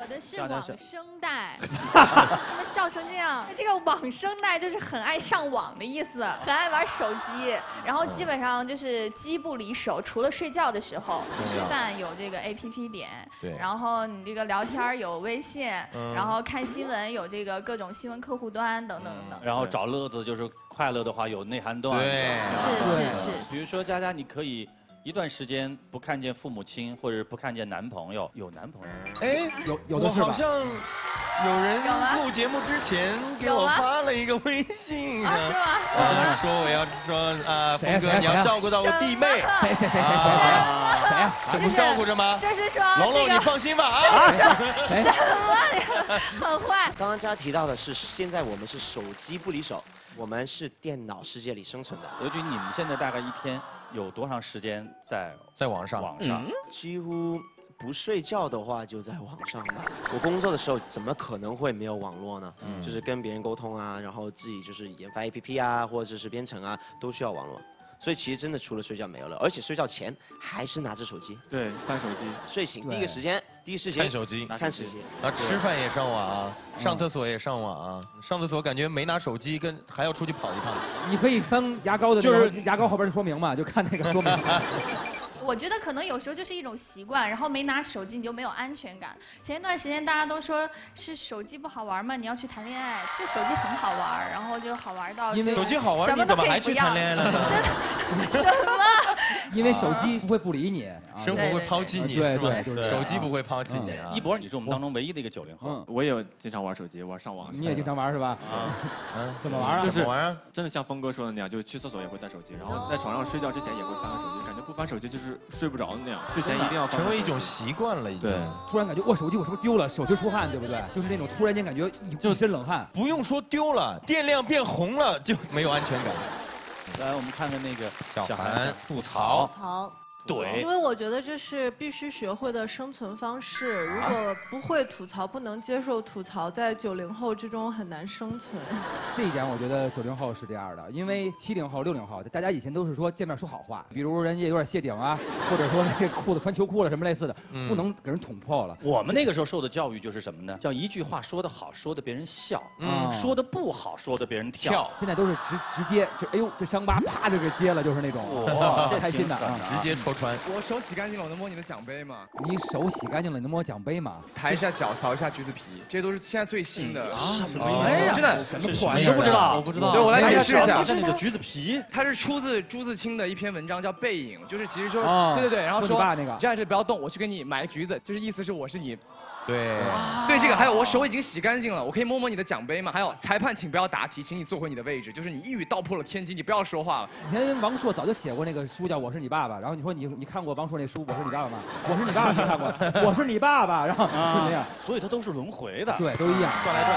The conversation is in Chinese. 有的是网生代，他们笑成这样。这个网生代就是很爱上网的意思，很爱玩手机，然后基本上就是机不离手，除了睡觉的时候，吃饭有这个 APP 点，然后你这个聊天有微信，然后看新闻有这个各种新闻客户端等等等。然后找乐子就是快乐的话有内涵段，对，是。比如说佳佳，你可以。 一段时间不看见父母亲，或者不看见男朋友，有男朋友？哎，有的是吧？好像有人录节目之前给我发了一个微信啊，是吗？我说我要说啊，峰哥你要照顾到我弟妹，谁呀？这不照顾着吗？这是说龙龙你放心吧啊！什么？很坏。刚刚佳提到的是，现在我们是手机不离手，我们是电脑世界里生存的。刘军，你们现在大概一天？ 有多长时间在网上？几乎不睡觉的话就在网上吧。我工作的时候怎么可能会没有网络呢？就是跟别人沟通啊，然后自己就是研发 APP 啊，或者是编程啊，都需要网络。所以其实真的除了睡觉没有了，而且睡觉前还是拿着手机。对，看手机。睡醒第一时间看手机，看手机。啊，吃饭也上网啊，上厕所也上网啊。上厕所感觉没拿手机跟还要出去跑一趟。你可以翻牙膏的，就是牙膏后边的说明嘛，就看那个说明。我觉得可能有时候就是一种习惯，然后没拿手机你就没有安全感。前一段时间大家都说是手机不好玩嘛，你要去谈恋爱，这手机很好玩，然后就好玩到因为手机好玩，你怎么还去谈恋爱了呢？真的什么？因为手机不会不理你，生活会抛弃你，对，手机不会抛弃你。一博，你是我们当中唯一的一个90后，我也有经常玩手机，玩上网。你也经常玩是吧？啊，怎么玩啊？就是真的像峰哥说的那样，就是去厕所也会带手机，然后在床上睡觉之前也会翻翻手机，感觉不翻手机就是。 睡不着那样，睡前一定要成为一种习惯了，已经。突然感觉我手机我是不是丢了？手心出汗，对不对？就是那种突然间感觉一身冷汗。不用说丢了，电量变红了就没有安全感。来，我们看看那个小韩吐槽。对，因为我觉得这是必须学会的生存方式。如果不会吐槽，不能接受吐槽，在90后之中很难生存。这一点我觉得90后是这样的，因为70后、60后，大家以前都是说见面说好话，比如人家有点谢顶啊，或者说那个裤子穿秋裤了什么类似的，不能给人捅破了。我们那个时候受的教育就是什么呢？叫一句话说得好，说得别人笑；说得不好，说得别人跳。现在都是直接就哎呦，这伤疤啪就给揭了，就是那种，哇，这开心的啊，直接戳。 我手洗干净了，我能摸你的奖杯吗？你手洗干净了，你能摸奖杯吗？抬一下脚，扫一下橘子皮，这都是现在最新的。什么意思？真的什么款？你都不知道？我不知道。对，我来解释一下。你的橘子皮，它是出自朱自清的一篇文章，叫《背影》，就是其实说，对，然后说你站着不要动，我去给你买橘子，就是意思是我是你。 对，这个还有我手已经洗干净了，我可以摸摸你的奖杯吗？还有裁判，请不要答题，请你坐回你的位置。就是你一语道破了天机，你不要说话了。以前王朔早就写过那个书叫《我是你爸爸》，然后你说你看过王朔那书《我是你爸爸》吗？我是你爸爸没看过，我是你爸爸，然后就那样，所以它都是轮回的，对，都一样，转来转。